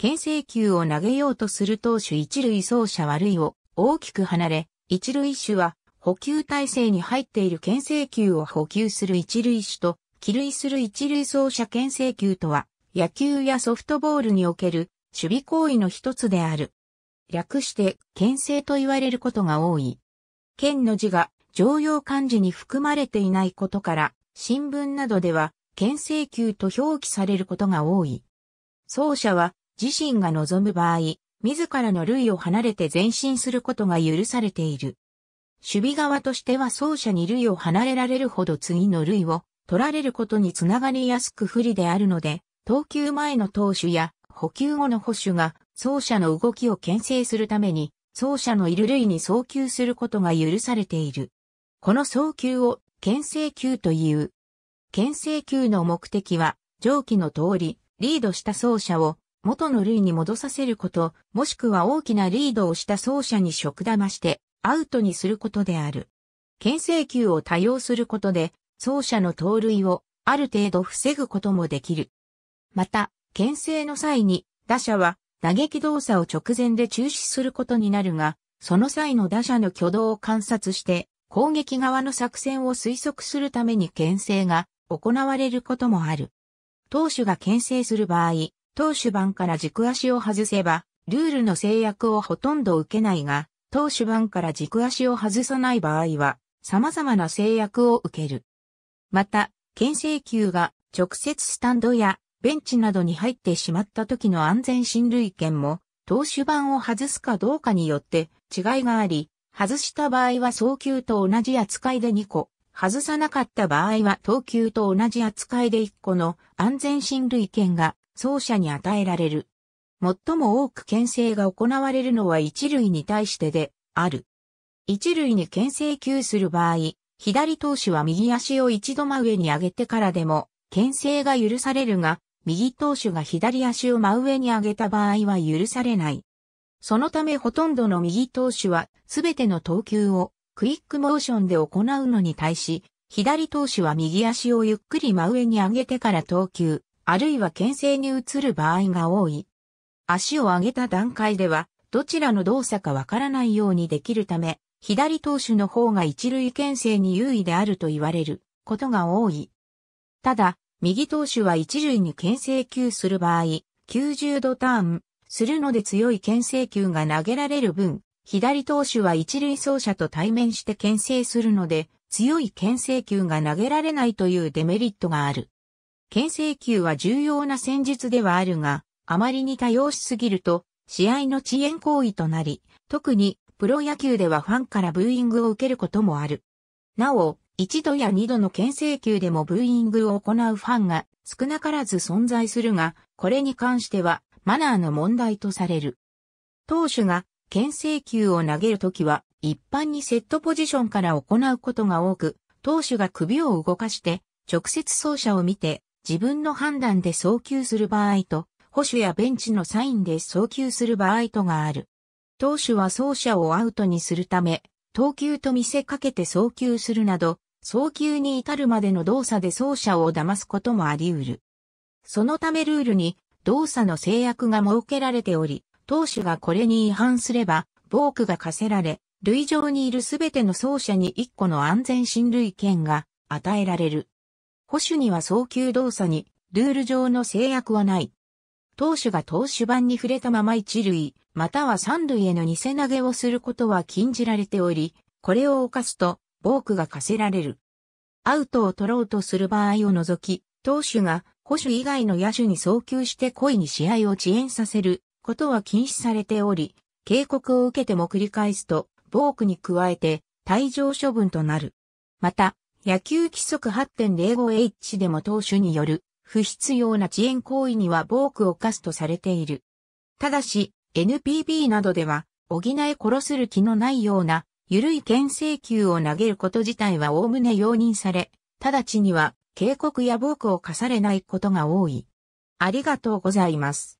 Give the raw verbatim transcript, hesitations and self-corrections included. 牽制球を投げようとする投手一塁走者は塁を大きく離れ、一塁手は捕球体制に入っている牽制球を捕球する一塁手と、帰塁する一塁走者牽制球とは、野球やソフトボールにおける守備行為の一つである。略して、牽制と言われることが多い。牽の字が常用漢字に含まれていないことから、新聞などでは、牽制球と表記されることが多い。走者は、自身が望む場合、自らの塁を離れて前進することが許されている。守備側としては走者に塁を離れられるほど次の塁を取られることにつながりやすく不利であるので、投球前の投手や捕球後の捕手が走者の動きを牽制するために、走者のいる塁に送球することが許されている。この送球を牽制球という。牽制球の目的は、上記の通り、リードした走者を元の塁に戻させること、もしくは大きなリードをした走者に食玉して、アウトにすることである。牽制球を多用することで、走者の盗塁をある程度防ぐこともできる。また、牽制の際に、打者は打撃動作を直前で中止することになるが、その際の打者の挙動を観察して、攻撃側の作戦を推測するために牽制が行われることもある。投手が牽制する場合、投手板から軸足を外せば、ルールの制約をほとんど受けないが、投手板から軸足を外さない場合は、様々な制約を受ける。また、牽制球が直接スタンドやベンチなどに入ってしまった時の安全進塁権も、投手板を外すかどうかによって違いがあり、外した場合は送球と同じ扱いでにこ、外さなかった場合は投球と同じ扱いでいっこの安全進塁権が走者に与えられる。最も多く牽制が行われるのは一塁に対してである。一塁に牽制球する場合、左投手は右足を一度真上に上げてからでも牽制が許されるが、右投手が左足を真上に上げた場合は許されない。そのためほとんどの右投手はすべての投球をクイックモーションで行うのに対し、左投手は右足をゆっくり真上に上げてから投球、あるいは牽制に移る場合が多い。足を上げた段階では、どちらの動作かわからないようにできるため、左投手の方が一塁牽制に優位であると言われることが多い。ただ、右投手は一塁に牽制球する場合、きゅうじゅうどターンするので強い牽制球が投げられる分、左投手は一塁走者と対面して牽制するので、強い牽制球が投げられないというデメリットがある。牽制球は重要な戦術ではあるが、あまりに多用しすぎると、試合の遅延行為となり、特にプロ野球ではファンからブーイングを受けることもある。なお、一度や二度の牽制球でもブーイングを行うファンが少なからず存在するが、これに関してはマナーの問題とされる。投手が牽制球を投げるときは、一般にセットポジションから行うことが多く、投手が首を動かして、直接走者を見て、自分の判断で送球する場合と、捕手やベンチのサインで送球する場合とがある。投手は走者をアウトにするため、投球と見せかけて送球するなど、送球に至るまでの動作で走者を騙すこともあり得る。そのためルールに動作の制約が設けられており、投手がこれに違反すれば、ボークが課せられ、塁上にいるすべての走者にいっこの安全進塁権が与えられる。捕手には送球動作にルール上の制約はない。投手が投手板に触れたまま一塁、または三塁への偽投げをすることは禁じられており、これを犯すと、ボークが課せられる。アウトを取ろうとする場合を除き、投手が捕手以外の野手に送球して故意に試合を遅延させることは禁止されており、警告を受けても繰り返すと、ボークに加えて退場処分となる。また、野球規則 はちてんれいごエイチ でも投手による、不必要な遅延行為にはボークを課すとされている。ただし、エヌピービー などでは、補い殺する気のないような、緩い牽制球を投げること自体は概ね容認され、直ちには警告やボークを課されないことが多い。ありがとうございます。